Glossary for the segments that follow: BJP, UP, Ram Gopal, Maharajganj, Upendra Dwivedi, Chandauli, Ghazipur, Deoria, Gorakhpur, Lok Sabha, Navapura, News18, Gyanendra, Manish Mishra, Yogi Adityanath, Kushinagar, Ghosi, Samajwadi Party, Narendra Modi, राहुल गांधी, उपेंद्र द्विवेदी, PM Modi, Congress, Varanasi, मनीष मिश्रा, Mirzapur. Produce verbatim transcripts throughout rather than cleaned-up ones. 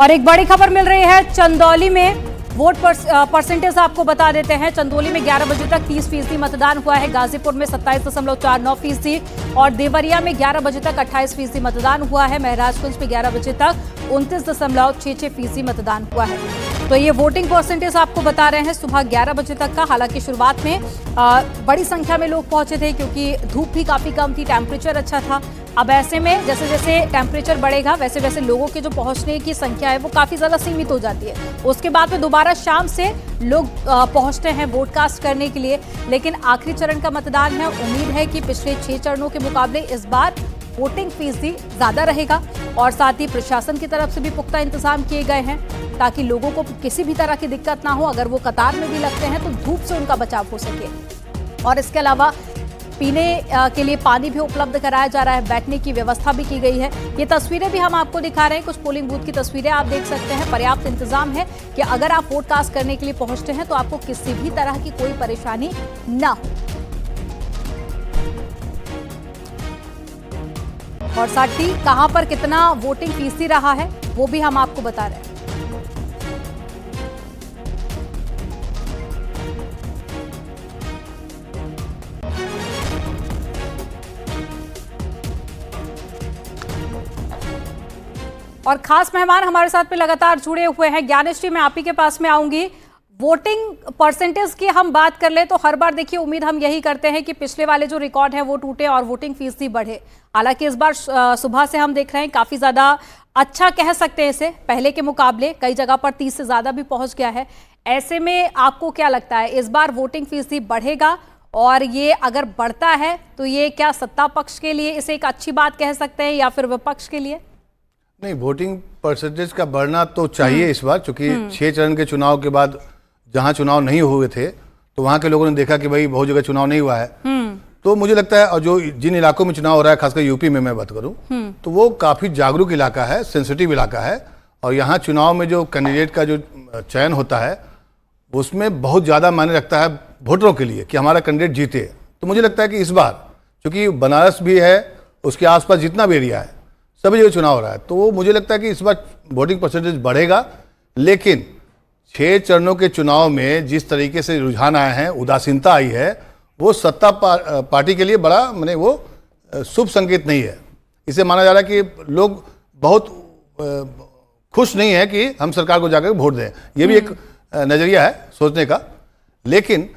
और एक बड़ी खबर मिल रही है चंदौली में, वोट परसेंटेज आपको बता देते हैं। चंदौली में ग्यारह बजे तक तीस फीसदी मतदान हुआ है, गाजीपुर में सत्ताईस दशमलव चार नौ फीसदी और देवरिया में ग्यारह बजे तक अट्ठाईस फीसदी मतदान हुआ है। महाराजगंज में ग्यारह बजे तक उनतीस दशमलव छः छः फीसदी मतदान हुआ है। तो ये वोटिंग परसेंटेज आपको बता रहे हैं सुबह ग्यारह बजे तक का। हालांकि शुरुआत में आ, बड़ी संख्या में लोग पहुंचे थे क्योंकि धूप भी काफ़ी कम थी, टेम्परेचर अच्छा था। अब ऐसे में जैसे जैसे टेम्परेचर बढ़ेगा वैसे वैसे लोगों के जो पहुंचने की संख्या है वो काफ़ी ज़्यादा सीमित हो जाती है। उसके बाद में दोबारा शाम से लोग पहुंचते हैं वोट कास्ट करने के लिए, लेकिन आखिरी चरण का मतदान है। उम्मीद है कि पिछले छः चरणों के मुकाबले इस बार वोटिंग फीसदी ज़्यादा रहेगा और साथ ही प्रशासन की तरफ से भी पुख्ता इंतजाम किए गए हैं ताकि लोगों को किसी भी तरह की दिक्कत ना हो। अगर वो कतार में भी लगते हैं तो धूप से उनका बचाव हो सके। और इसके अलावा पीने के लिए पानी भी उपलब्ध कराया जा रहा है, बैठने की व्यवस्था भी की गई है। ये तस्वीरें भी हम आपको दिखा रहे हैं, कुछ पोलिंग बूथ की तस्वीरें आप देख सकते हैं। पर्याप्त इंतजाम है कि अगर आप वोट कास्ट करने के लिए पहुंचते हैं तो आपको किसी भी तरह की कोई परेशानी ना हो। और साथ ही कहां पर कितना वोटिंग फीसदी रहा है वो भी हम आपको बता रहे हैं। और खास मेहमान हमारे साथ पे लगातार जुड़े हुए हैं। ज्ञानेश जी, मैं आप ही के पास में आऊंगी। वोटिंग परसेंटेज की हम बात कर ले तो हर बार देखिए उम्मीद हम यही करते हैं कि पिछले वाले जो रिकॉर्ड है वो टूटे और वोटिंग फीसदी बढ़े। हालांकि इस बार सुबह से हम देख रहे हैं काफ़ी ज़्यादा अच्छा कह सकते हैं इसे, पहले के मुकाबले कई जगह पर तीस से ज़्यादा भी पहुँच गया है। ऐसे में आपको क्या लगता है, इस बार वोटिंग फीसदी बढ़ेगा? और ये अगर बढ़ता है तो ये क्या सत्ता पक्ष के लिए इसे एक अच्छी बात कह सकते हैं या फिर विपक्ष के लिए? नहीं, वोटिंग परसेंटेज का बढ़ना तो चाहिए इस बार, क्योंकि छः चरण के चुनाव के बाद जहां चुनाव नहीं हुए थे तो वहां के लोगों ने देखा कि भाई बहुत जगह चुनाव नहीं हुआ है। तो मुझे लगता है, और जो जिन इलाकों में चुनाव हो रहा है, खासकर यूपी में मैं बात करूं, तो वो काफ़ी जागरूक इलाका है, सेंसिटिव इलाका है। और यहाँ चुनाव में जो कैंडिडेट का जो चयन होता है उसमें बहुत ज़्यादा मायने रखता है वोटरों के लिए कि हमारा कैंडिडेट जीते। तो मुझे लगता है कि इस बार चूँकि बनारस भी है, उसके आसपास जितना भी एरिया है, सभी जगह चुनाव हो रहा है, तो वो मुझे लगता है कि इस बार वोटिंग परसेंटेज बढ़ेगा। लेकिन छः चरणों के चुनाव में जिस तरीके से रुझान आया है, उदासीनता आई है, वो सत्ता पा, पार्टी के लिए बड़ा मैंने वो शुभ संकेत नहीं है। इसे माना जा रहा है कि लोग बहुत खुश नहीं है कि हम सरकार को जाकर वोट दें। ये भी एक नज़रिया है सोचने का। लेकिन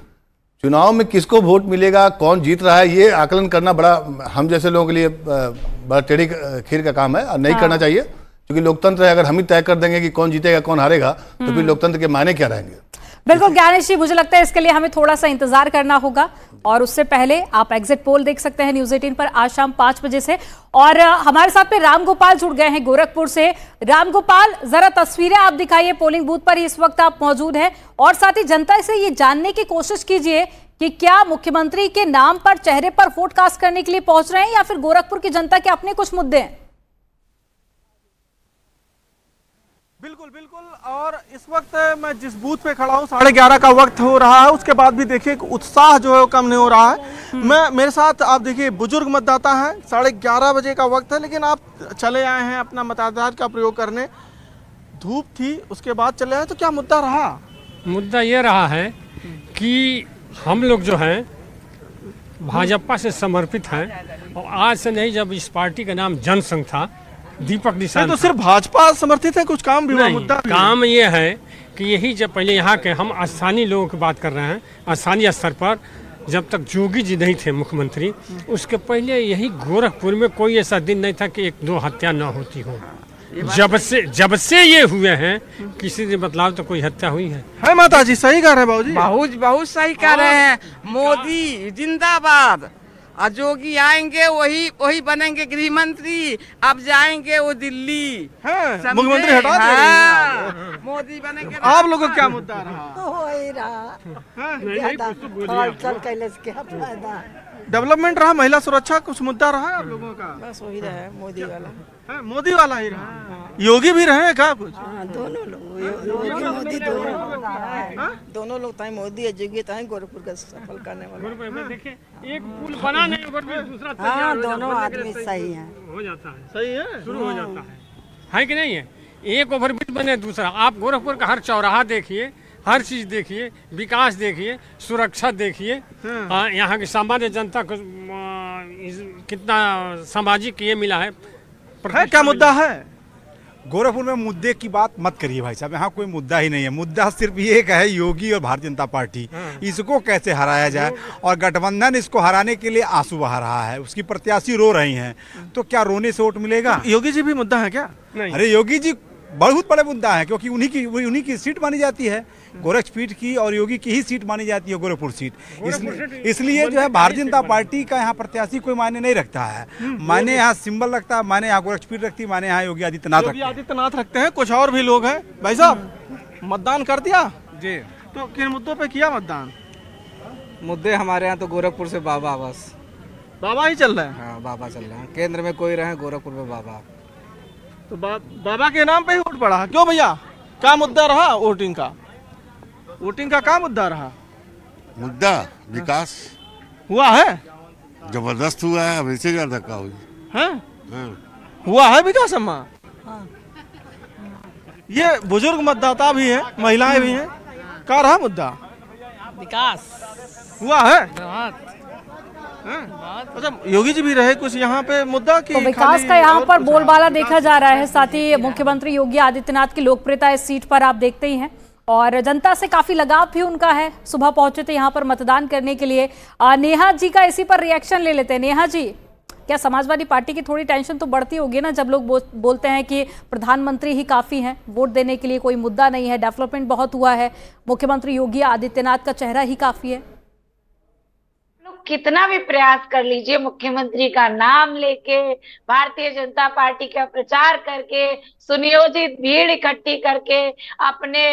चुनाव में किसको वोट मिलेगा, कौन जीत रहा है, ये आकलन करना बड़ा हम जैसे लोगों के लिए बड़ा टेढ़ी खीर का काम है और नहीं हाँ। करना चाहिए, क्योंकि लोकतंत्र है। अगर हम ही तय कर देंगे कि कौन जीतेगा कौन हारेगा तो फिर लोकतंत्र के मायने क्या रहेंगे? बिल्कुल ज्ञानेश जी, मुझे लगता है इसके लिए हमें थोड़ा सा इंतजार करना होगा। और उससे पहले आप एग्जिट पोल देख सकते हैं न्यूज़ अठारह पर आज शाम पाँच बजे से। और हमारे साथ पे राम गोपाल जुड़ गए हैं गोरखपुर से। राम गोपाल, जरा तस्वीरें आप दिखाइए, पोलिंग बूथ पर इस वक्त आप मौजूद हैं, और साथ ही जनता से ये जानने की कोशिश कीजिए कि क्या मुख्यमंत्री के नाम पर, चेहरे पर वोट कास्ट करने के लिए पहुंच रहे हैं या फिर गोरखपुर की जनता के अपने कुछ मुद्दे हैं? बिल्कुल बिल्कुल, और इस वक्त मैं जिस बूथ पे खड़ा हूँ, साढ़े ग्यारह का वक्त हो रहा है, उसके बाद भी देखिए उत्साह जो है वो कम नहीं हो रहा है। मैं मेरे साथ आप देखिए बुजुर्ग मतदाता हैं, साढ़े ग्यारह बजे का वक्त है, लेकिन आप चले आए हैं अपना मताधिकार का प्रयोग करने। धूप थी, उसके बाद चले आए, तो क्या मुद्दा रहा? मुद्दा ये रहा है कि हम लोग जो हैं भाजपा से समर्पित हैं, और आज से नहीं, जब इस पार्टी का नाम जनसंघ था, दीपक निशान, तो सिर्फ भाजपा समर्थित है, कुछ काम भी नहीं, मुद्दा भी काम ये है कि यही जब पहले यहाँ के हम स्थानीय लोगों की बात कर रहे हैं, स्थानीय स्तर पर जब तक योगी जी नहीं थे मुख्यमंत्री, उसके पहले यही गोरखपुर में कोई ऐसा दिन नहीं था कि एक दो हत्या ना होती हो। जब से जब से ये हुए हैं किसी ने बदलाव तो कोई हत्या हुई है। है माता जी, सही कह रहे हैं बाबू जी, बहुत बहुत सही कह रहे हैं। मोदी जिंदाबाद, जोगी आएंगे वही वही बनेंगे गृह मंत्री, अब जाएंगे वो दिल्ली। हाँ, मुख्यमंत्री हटा दे हाँ, मोदी बनेंगे। आप लोगों को क्या मुद्दा रहा? हो ही रहा, क्या फायदा? डेवलपमेंट रहा, महिला सुरक्षा, कुछ मुद्दा रहा आप लोगों का? बस वही रहा, मोदी वाला, मोदी वाला ही रहा। योगी भी रहे क्या कुछ? दोनों लोग, दोनों लोग ताई मोदी है, योगी ताई गोरखपुर का सफल करने वाला। देखिए एक पुल बना नहीं गोरखपुर, दूसरा दोनों आदमी सही है, हो जाता है, सही है, शुरू हो जाता है, है कि नहीं है? एक ओवरब्रिज बने दूसरा। आप गोरखपुर का हर चौराहा देखिए, हर चीज देखिए, विकास देखिए, सुरक्षा देखिए, यहाँ की सामान्य जनता को कितना सामाजिक ये मिला है, है क्या मुद्दा है गोरखपुर में? मुद्दे की बात मत करिए भाई साहब, यहाँ कोई मुद्दा ही नहीं है। मुद्दा सिर्फ ये है योगी और भारतीय जनता पार्टी, इसको कैसे हराया जाए, और गठबंधन इसको हराने के लिए आंसू बहा रहा है, उसकी प्रत्याशी रो रही हैं, तो क्या रोने से वोट मिलेगा? योगी जी भी मुद्दा है क्या? अरे योगी जी बहुत बड़े मुद्दा है, क्योंकि उन्हीं की उन्हीं की सीट मानी जाती है, गोरख पीठ की और योगी की ही सीट मानी जाती है गोरखपुर सीट। इसलिए जो है भारतीय जनता पार्टी का यहाँ प्रत्याशी कोई मायने नहीं रखता है। माने यहाँ सिंबल रखता है, माने यहाँ गोरख पीठ रखती है, माने यहाँ योगी आदित्यनाथ योगी आदित्यनाथ रखते हैं, कुछ और भी लोग हैं। भाई साहब मतदान कर दिया जी, तो किन मुद्दों पर किया मतदान? मुद्दे हमारे यहाँ तो गोरखपुर से बाबा, बस बाबा ही चल रहे हैं। हाँ बाबा चल रहे हैं, केंद्र में कोई रहे, गोरखपुर में बाबा, तो बा, बाबा के नाम पे ही वोट पड़ा। क्यों भैया, क्या मुद्दा रहा वोटिंग का? वोटिंग का क्या मुद्दा रहा? मुद्दा विकास हुआ है, जबरदस्त हुआ है, अब इससे ज्यादा का हुआ है, हुआ है विकास अम्मा। ये बुजुर्ग मतदाता भी है, महिलाएं भी हैं, क्या रहा मुद्दा? विकास हुआ है, मतलब योगी जी भी रहे कुछ यहाँ पे मुद्दा कि तो विकास का यहाँ पर बोलबाला देखा जा रहा है। साथ ही मुख्यमंत्री योगी आदित्यनाथ की लोकप्रियता इस सीट पर आप देखते ही हैं, और जनता से काफी लगाव भी उनका है। सुबह पहुंचे थे यहाँ पर मतदान करने के लिए। नेहा जी का इसी पर रिएक्शन ले लेते हैं। नेहा जी, क्या समाजवादी पार्टी की थोड़ी टेंशन तो बढ़ती होगी ना, जब लोग बोलते हैं कि प्रधानमंत्री ही काफी हैं वोट देने के लिए, कोई मुद्दा नहीं है, डेवलपमेंट बहुत हुआ है, मुख्यमंत्री योगी आदित्यनाथ का चेहरा ही काफी है। कितना भी प्रयास कर लीजिए, मुख्यमंत्री का नाम लेके, भारतीय जनता पार्टी का प्रचार करके, सुनियोजित भीड़ इकट्ठी करके, अपने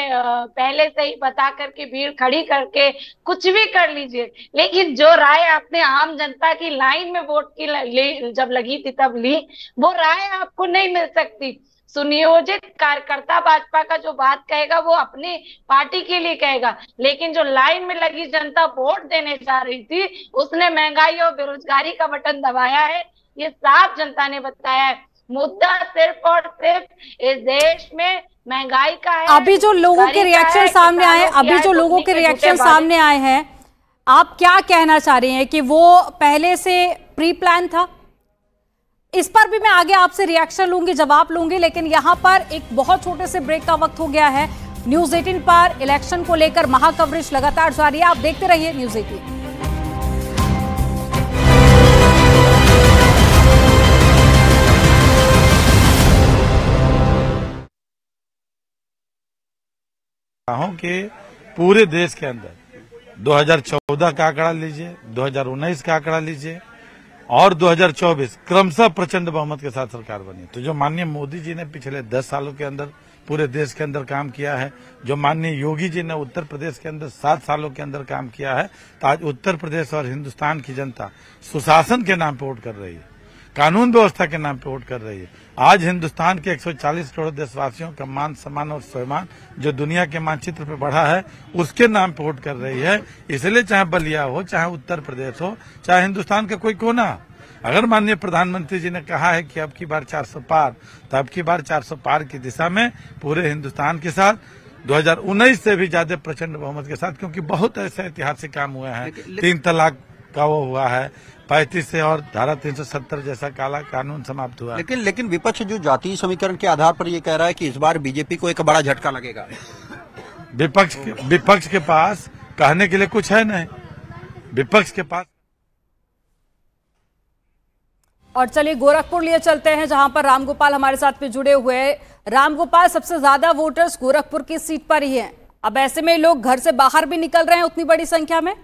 पहले से ही बता करके भीड़ खड़ी करके कुछ भी कर लीजिए, लेकिन जो राय आपने आम जनता की लाइन में वोट की जब लगी थी तब ली, वो राय आपको नहीं मिल सकती। सुनियोजित कार्यकर्ता भाजपा का जो बात कहेगा वो अपनी पार्टी के लिए कहेगा, लेकिन जो लाइन में लगी जनता वोट देने जा रही थी उसने महंगाई और बेरोजगारी का बटन दबाया है, ये साफ जनता ने बताया है। मुद्दा सिर्फ और सिर्फ इस देश में महंगाई का है। अभी जो लोगों के रिएक्शन सामने आए अभी जो लोगों के रिएक्शन सामने आए हैं, आप क्या कहना चाह रही है कि वो पहले से प्री प्लान था? इस पर भी मैं आगे आपसे रिएक्शन लूंगी, जवाब लूंगी, लेकिन यहाँ पर एक बहुत छोटे से ब्रेक का वक्त हो गया है। न्यूज़ अठारह पर इलेक्शन को लेकर महाकवरेज लगातार जारी है, आप देखते रहिए न्यूज़ अठारह। कि पूरे देश के अंदर दो हज़ार चौदह का आंकड़ा लीजिए, दो हज़ार उन्नीस का आंकड़ा लीजिए और दो हज़ार चौबीस क्रमशः प्रचंड बहुमत के साथ सरकार बनी। तो जो माननीय मोदी जी ने पिछले दस सालों के अंदर पूरे देश के अंदर काम किया है, जो माननीय योगी जी ने उत्तर प्रदेश के अंदर सात सालों के अंदर काम किया है, तो आज उत्तर प्रदेश और हिंदुस्तान की जनता सुशासन के नाम पर वोट कर रही है, कानून व्यवस्था के नाम पर वोट कर रही है। आज हिंदुस्तान के एक सौ चालीस करोड़ देशवासियों का मान सम्मान और स्वाभिमान जो दुनिया के मानचित्र पर बढ़ा है उसके नाम पर वोट कर रही है। इसलिए चाहे बलिया हो, चाहे उत्तर प्रदेश हो, चाहे हिंदुस्तान का कोई कोना, अगर माननीय प्रधानमंत्री जी ने कहा है कि अब की बार चार सौ पार, तो अब की बार चार सौ पार की दिशा में पूरे हिंदुस्तान के साथ दो हज़ार उन्नीस से भी ज्यादा प्रचंड बहुमत के साथ, क्योंकि बहुत ऐसे ऐतिहासिक काम हुए हैं। तीन तलाक का वो हुआ है, पैंतीस और धारा तीन सौ सत्तर जैसा काला कानून समाप्त हुआ। लेकिन लेकिन विपक्ष जो जातीय समीकरण के आधार पर ये कह रहा है कि इस बार बीजेपी को एक बड़ा झटका लगेगा, विपक्ष विपक्ष के पास कहने के लिए कुछ है नहीं विपक्ष के पास। और चलिए गोरखपुर लिए चलते हैं, जहां पर राम गोपाल हमारे साथ में जुड़े हुए। राम गोपाल, सबसे ज्यादा वोटर्स गोरखपुर की सीट पर ही हैं, अब ऐसे में लोग घर से बाहर भी निकल रहे हैं उतनी बड़ी संख्या में।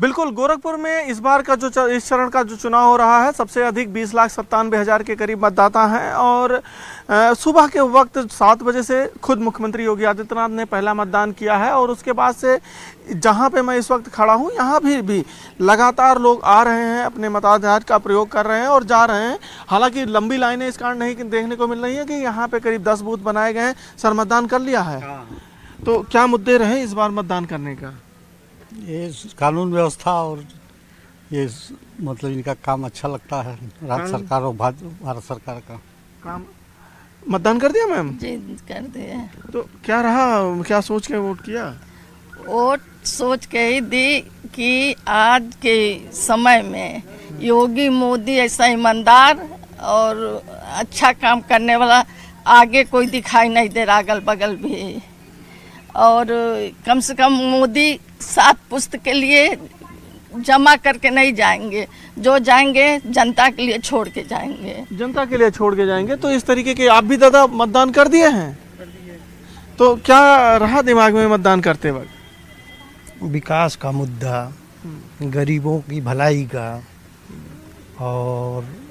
बिल्कुल, गोरखपुर में इस बार का जो इस चरण का जो चुनाव हो रहा है, सबसे अधिक बीस लाख सत्तानवे हज़ार के करीब मतदाता हैं, और सुबह के वक्त सात बजे से खुद मुख्यमंत्री योगी आदित्यनाथ ने पहला मतदान किया है, और उसके बाद से जहां पे मैं इस वक्त खड़ा हूं यहां भी भी लगातार लोग आ रहे हैं, अपने मताधिकार का प्रयोग कर रहे हैं और जा रहे हैं। हालांकि लंबी लाइनें इस कारण नहीं देखने को मिल रही हैं कि यहाँ पर करीब दस बूथ बनाए गए हैं। सर, मतदान कर लिया है, तो क्या मुद्दे रहे इस बार मतदान करने का? ये कानून व्यवस्था और ये मतलब इनका काम अच्छा लगता है, राज्य सरकार और भारत सरकार का काम। मतदान कर दिया मैम? जी कर दिया। तो क्या रहा, क्या सोच के वोट किया? वोट सोच के ही दी कि आज के समय में योगी मोदी ऐसा ईमानदार और अच्छा काम करने वाला आगे कोई दिखाई नहीं दे रहा, अगल बगल भी। और कम से कम मोदी सात पुस्त के लिए जमा करके नहीं जाएंगे, जो जाएंगे जनता के लिए छोड़ के जाएंगे। जनता के लिए छोड़ के जाएंगे। तो इस तरीके के आप भी दादा मतदान कर दिए हैं? कर दिए। तो क्या रहा दिमाग में मतदान करते वक्त? विकास का मुद्दा, गरीबों की भलाई का, और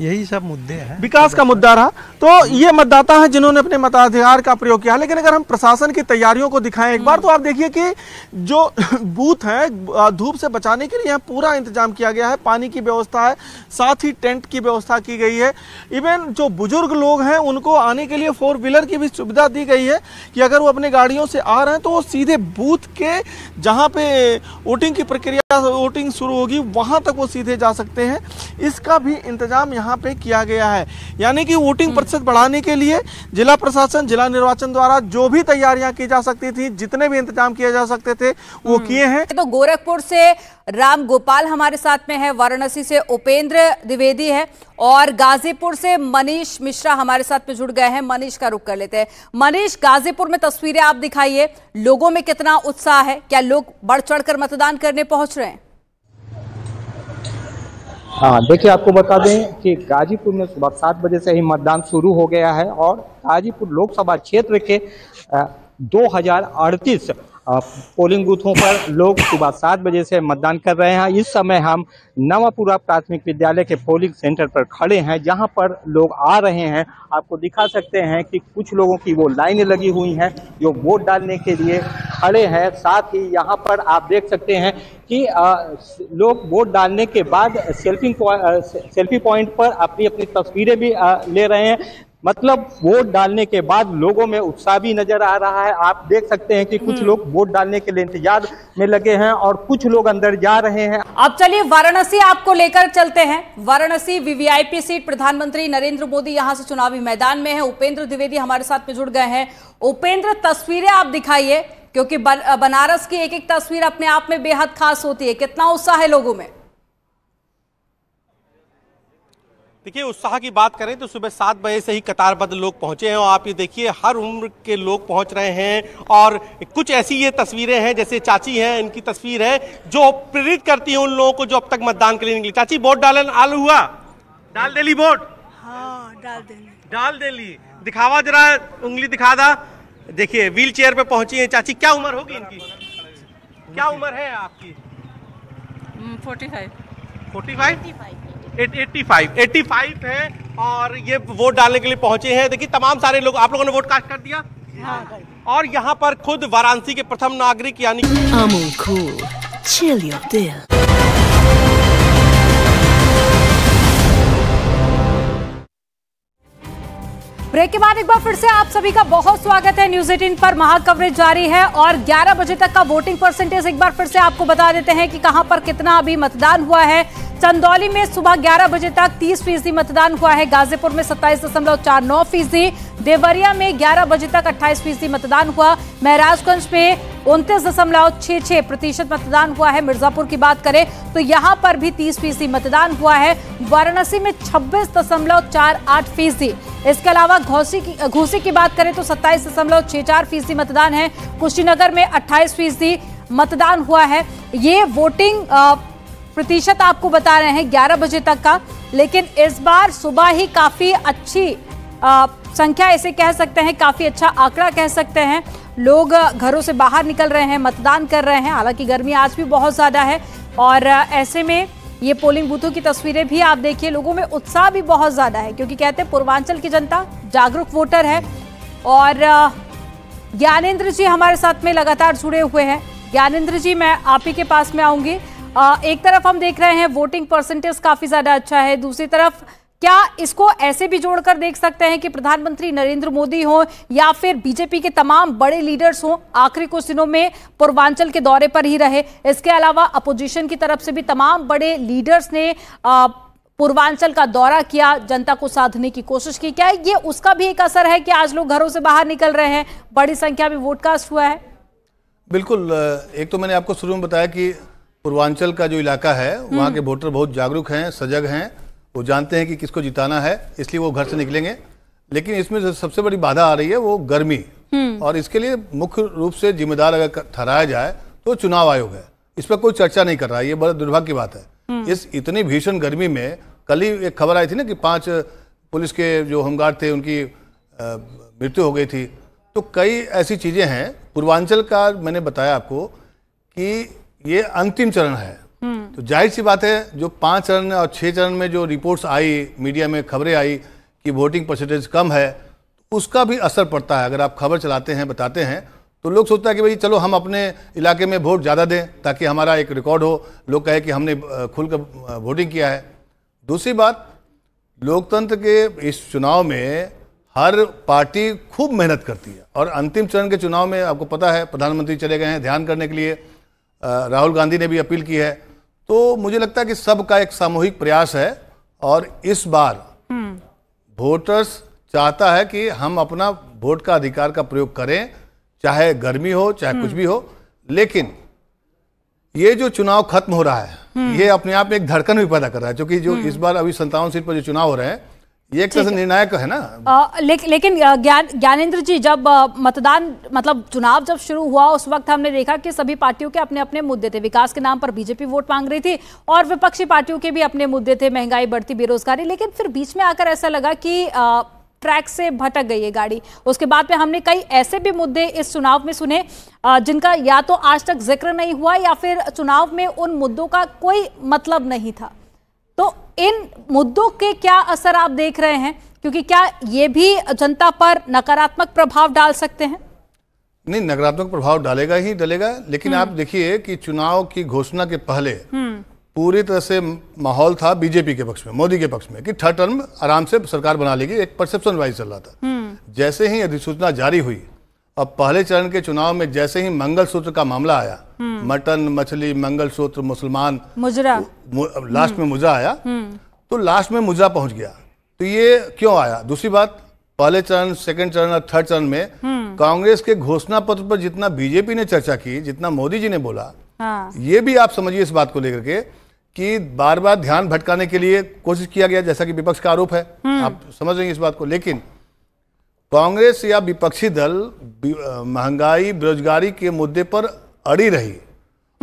यही सब मुद्दे हैं। विकास का मुद्दा रहा। तो ये मतदाता हैं जिन्होंने अपने मताधिकार का प्रयोग किया। लेकिन अगर हम प्रशासन की तैयारियों को दिखाएं एक बार, तो आप देखिए कि जो बूथ हैं धूप से बचाने के लिए यहाँ पूरा इंतजाम किया गया है, पानी की व्यवस्था है, साथ ही टेंट की व्यवस्था की गई है। इवन जो बुजुर्ग लोग हैं उनको आने के लिए फोर व्हीलर की भी सुविधा दी गई है कि अगर वो अपने गाड़ियों से आ रहे हैं तो वो सीधे बूथ के जहाँ पे वोटिंग की प्रक्रिया, वोटिंग शुरू होगी वहाँ तक वो सीधे जा सकते हैं। इसका भी इंतजाम यहाँ पे किया गया है। यानी कि वोटिंग प्रतिशत बढ़ाने के लिए जिला प्रशासन, जिला निर्वाचन द्वारा जो भी तैयारियां की जा सकती थी, जितने भी इंतजाम किए जा सकते थे वो किए हैं। तो गोरखपुर से राम गोपाल हमारे साथ में है, वाराणसी से उपेंद्र द्विवेदी है और गाजीपुर से मनीष मिश्रा हमारे साथ में जुड़ गए हैं। मनीष का रुख कर लेते हैं। मनीष, गाजीपुर में तस्वीरें आप दिखाइए, लोगों में कितना उत्साह है, क्या लोग बढ़ चढ़कर मतदान करने पहुंच रहे हैं? हाँ, देखिए आपको बता दें कि गाजीपुर में सुबह सात बजे से ही मतदान शुरू हो गया है और गाजीपुर लोकसभा क्षेत्र के दो हजार अड़तीस पोलिंग बूथों पर लोग सुबह सात बजे से मतदान कर रहे हैं। इस समय हम नवापुरा प्राथमिक विद्यालय के पोलिंग सेंटर पर खड़े हैं, जहां पर लोग आ रहे हैं। आपको दिखा सकते हैं कि कुछ लोगों की वो लाइनें लगी हुई हैं जो वोट डालने के लिए खड़े हैं। साथ ही यहां पर आप देख सकते हैं कि लोग वोट डालने के बाद सेल्फी सेल्फी पॉइंट पर अपनी अपनी तस्वीरें भी ले रहे हैं। मतलब वोट डालने के बाद लोगों में उत्साह भी नजर आ रहा है। आप देख सकते हैं कि कुछ लोग वोट डालने के लिए इंतजार में लगे हैं और कुछ लोग अंदर जा रहे हैं। अब चलिए वाराणसी आपको लेकर चलते हैं। वाराणसी वीवीआईपी सीट, प्रधानमंत्री नरेंद्र मोदी यहां से चुनावी मैदान में है। उपेंद्र द्विवेदी हमारे साथ में जुड़ गए हैं। उपेंद्र, तस्वीरें आप दिखाइए, क्योंकि बनारस की एक एक तस्वीर अपने आप में बेहद खास होती है। कितना उत्साह है लोगों में? देखिए, उत्साह की बात करें तो सुबह सात बजे से ही कतारबद्ध लोग पहुंचे हैं और आप ये देखिए हर उम्र के लोग पहुंच रहे हैं। और कुछ ऐसी ये तस्वीरें हैं, जैसे चाची हैं, इनकी तस्वीर है जो प्रेरित करती है उन लोगों को जो अब तक मतदान के लिए निकले। चाची, वोट डालन आल हुआ? डाल देली वोट? हाँ, डाल देली। डाल देली। दिखावा जरा, उंगली दिखा दा। देखिए व्हील चेयर पे पहुंची है चाची। क्या उम्र होगी इनकी? क्या उम्र है आपकी? Forty five forty five. पचासी है और ये वोट डालने के लिए पहुंचे हैं। देखिए तमाम सारे लोग, आप लोगों ने वोट कास्ट कर दिया? हाँ। और यहाँ पर खुद वाराणसी के प्रथम नागरिक यानी अमोल खूब चिल योर दिल। ब्रेक के बाद एक बार फिर से आप सभी का बहुत स्वागत है। न्यूज़ अठारह पर महाकवरेज जारी है और ग्यारह बजे तक का वोटिंग परसेंटेज एक बार फिर से आपको बता देते हैं कि कहां पर कितना अभी मतदान हुआ है। चंदौली में सुबह ग्यारह बजे तक तीस फीसदी मतदान हुआ है। गाजीपुर में सत्ताईस दशमलव चार नौ फीसदी, देवरिया में ग्यारह बजे तक अट्ठाईस फीसदी मतदान हुआ। महाराजगंज में उनतीस दशमलव छह छह प्रतिशत मतदान हुआ है। मिर्जापुर की बात करें तो यहाँ पर भी तीस फीसदी मतदान हुआ है। वाराणसी में छब्बीस दशमलव चार आठ फीसदी। इसके अलावा घोसी की घोसी की बात करें तो सत्ताईस दशमलव छह चार फीसदी मतदान है। कुशीनगर में अट्ठाईस फीसदी मतदान हुआ है। ये वोटिंग आ, प्रतिशत आपको बता रहे हैं ग्यारह बजे तक का। लेकिन इस बार सुबह ही काफ़ी अच्छी आ, संख्या इसे कह सकते हैं, काफ़ी अच्छा आंकड़ा कह सकते हैं। लोग घरों से बाहर निकल रहे हैं, मतदान कर रहे हैं। हालांकि गर्मी आज भी बहुत ज़्यादा है और ऐसे में ये पोलिंग बूथों की तस्वीरें भी आप देखिए। लोगों में उत्साह भी बहुत ज़्यादा है, क्योंकि कहते हैं पूर्वांचल की जनता जागरूक वोटर है। और ज्ञानेंद्र जी हमारे साथ में लगातार जुड़े हुए हैं। ज्ञानेंद्र जी, मैं आप ही के पास में आऊँगी। एक तरफ हम देख रहे हैं वोटिंग परसेंटेज काफ़ी ज़्यादा अच्छा है, दूसरी तरफ क्या इसको ऐसे भी जोड़कर देख सकते हैं कि प्रधानमंत्री नरेंद्र मोदी हो या फिर बीजेपी के तमाम बड़े लीडर्स हों, आखिरी कुछ दिनों में पूर्वांचल के दौरे पर ही रहे, इसके अलावा अपोजिशन की तरफ से भी तमाम बड़े लीडर्स ने पूर्वांचल का दौरा किया, जनता को साधने की कोशिश की, क्या ये उसका भी एक असर है कि आज लोग घरों से बाहर निकल रहे हैं, बड़ी संख्या में वोट कास्ट हुआ है? बिल्कुल, एक तो मैंने आपको शुरू में बताया कि पूर्वांचल का जो इलाका है वहाँ के वोटर बहुत जागरूक हैं, सजग हैं, वो जानते हैं कि किसको जिताना है, इसलिए वो घर से निकलेंगे। लेकिन इसमें जो सबसे बड़ी बाधा आ रही है वो गर्मी, और इसके लिए मुख्य रूप से जिम्मेदार अगर ठहराया जाए तो चुनाव आयोग है। इस पर कोई चर्चा नहीं कर रहा है, ये बड़ा दुर्भाग्य की बात है। इस इतनी भीषण गर्मी में कल ही एक खबर आई थी ना कि पांच पुलिस के जो होमगार्ड थे उनकी मृत्यु हो गई थी। तो कई ऐसी चीज़ें हैं। पूर्वांचल का मैंने बताया आपको कि ये अंतिम चरण है, तो जाहिर सी बात है जो पांच चरण और छः चरण में जो रिपोर्ट्स आई, मीडिया में खबरें आई कि वोटिंग परसेंटेज कम है, उसका भी असर पड़ता है। अगर आप खबर चलाते हैं, बताते हैं, तो लोग सोचता है कि भाई चलो हम अपने इलाके में वोट ज़्यादा दें ताकि हमारा एक रिकॉर्ड हो, लोग कहे कि हमने खुलकर वोटिंग किया है। दूसरी बात, लोकतंत्र के इस चुनाव में हर पार्टी खूब मेहनत करती है, और अंतिम चरण के चुनाव में आपको पता है प्रधानमंत्री चले गए हैं ध्यान करने के लिए, राहुल गांधी ने भी अपील की है। तो मुझे लगता है कि सबका एक सामूहिक प्रयास है, और इस बार वोटर्स चाहता है कि हम अपना वोट का अधिकार का प्रयोग करें, चाहे गर्मी हो चाहे कुछ भी हो। लेकिन ये जो चुनाव खत्म हो रहा है ये अपने आप में एक धड़कन भी पैदा कर रहा है, क्योंकि जो इस बार अभी सत्तावन सीट पर जो चुनाव हो रहे हैं ये एक तरह से निर्णायक है ना। आ, ले, लेकिन ज्ञान ज्ञानेंद्र जी, जब मतदान मतलब चुनाव जब शुरू हुआ उस वक्त हमने देखा कि सभी पार्टियों के अपने अपने मुद्दे थे। विकास के नाम पर बीजेपी वोट मांग रही थी और विपक्षी पार्टियों के भी अपने मुद्दे थे, महंगाई, बढ़ती बेरोजगारी। लेकिन फिर बीच में आकर ऐसा लगा कि आ, ट्रैक से भटक गई है गाड़ी। उसके बाद में हमने कई ऐसे भी मुद्दे इस चुनाव में सुने जिनका या तो आज तक जिक्र नहीं हुआ या फिर चुनाव में उन मुद्दों का कोई मतलब नहीं था। तो इन मुद्दों के क्या असर आप देख रहे हैं, क्योंकि क्या ये भी जनता पर नकारात्मक प्रभाव डाल सकते हैं? नहीं, नकारात्मक प्रभाव डालेगा ही डालेगा। लेकिन आप देखिए कि चुनाव की घोषणा के पहले पूरी तरह से माहौल था बीजेपी के पक्ष में, मोदी के पक्ष में, कि थर्ड टर्म आराम से सरकार बना लेगी, एक परसेप्शन वाइज चल रहा था। जैसे ही अधिसूचना जारी हुई और पहले चरण के चुनाव में जैसे ही मंगलसूत्र का मामला आया, मटन, मछली, मंगलसूत्र, मुसलमान, मुजरा, लास्ट में मुजरा आया, तो लास्ट में मुजरा पहुंच गया। तो ये क्यों आया? दूसरी बात, पहले चरण, सेकंड चरण और थर्ड चरण में कांग्रेस के घोषणा पत्र पर जितना बीजेपी ने चर्चा की, जितना मोदी जी ने बोला, ये भी आप समझिए इस बात को लेकर के कि बार बार ध्यान भटकाने के लिए कोशिश किया गया, जैसा कि विपक्ष का आरोप है, आप समझ रहे हैं इस बात को। लेकिन कांग्रेस या विपक्षी दल महंगाई, बेरोजगारी के मुद्दे पर अड़ी रही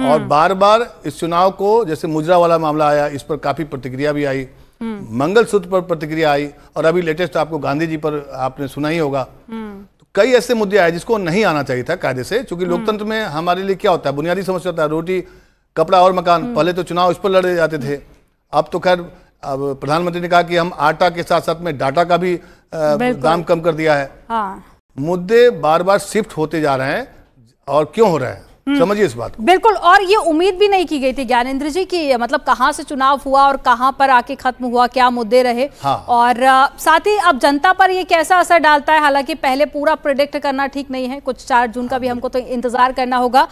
और बार बार इस चुनाव को, जैसे मुजरा वाला मामला आया, इस पर काफ़ी प्रतिक्रिया भी आई, मंगलसूत्र पर प्रतिक्रिया आई, और अभी लेटेस्ट आपको गांधी जी पर आपने सुना ही होगा। तो कई ऐसे मुद्दे आए जिसको नहीं आना चाहिए था कायदे से, क्योंकि लोकतंत्र में हमारे लिए क्या होता है, बुनियादी समस्या होता है, रोटी, कपड़ा और मकान। पहले तो चुनाव इस पर लड़े जाते थे, अब तो खैर अब प्रधानमंत्री ने कहा कि हम आटा के साथ साथ में डाटा का भी दाम कम कर दिया है। हाँ। मुद्दे बार बार शिफ्ट होते जा रहे हैं, और क्यों हो रहे हैं समझिए इस बात को। बिल्कुल, और ये उम्मीद भी नहीं की गई थी ज्ञानेंद्र जी कि मतलब कहाँ से चुनाव हुआ और कहाँ पर आके खत्म हुआ, क्या मुद्दे रहे। हाँ। और साथ ही अब जनता पर ये कैसा असर डालता है, हालांकि पहले पूरा प्रेडिक्ट करना ठीक नहीं है, कुछ चार जून का भी हमको तो इंतजार करना होगा।